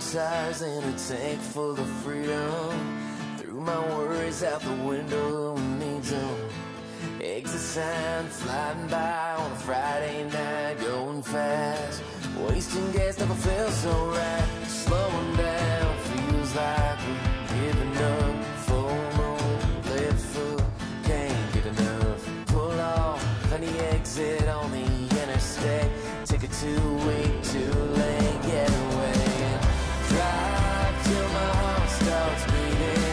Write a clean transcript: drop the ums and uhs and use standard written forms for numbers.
tires and a tank full of freedom. Threw my worries out the window and need them. Exit sign flying by on a Friday night, going fast, wasting gas never felt so right. Slowing down feels like we're giving up. Full moon, left foot, can't get enough. Pull off on the exit on the interstate. Take a two-week, two-lane getaway. Drive till my heart starts beating.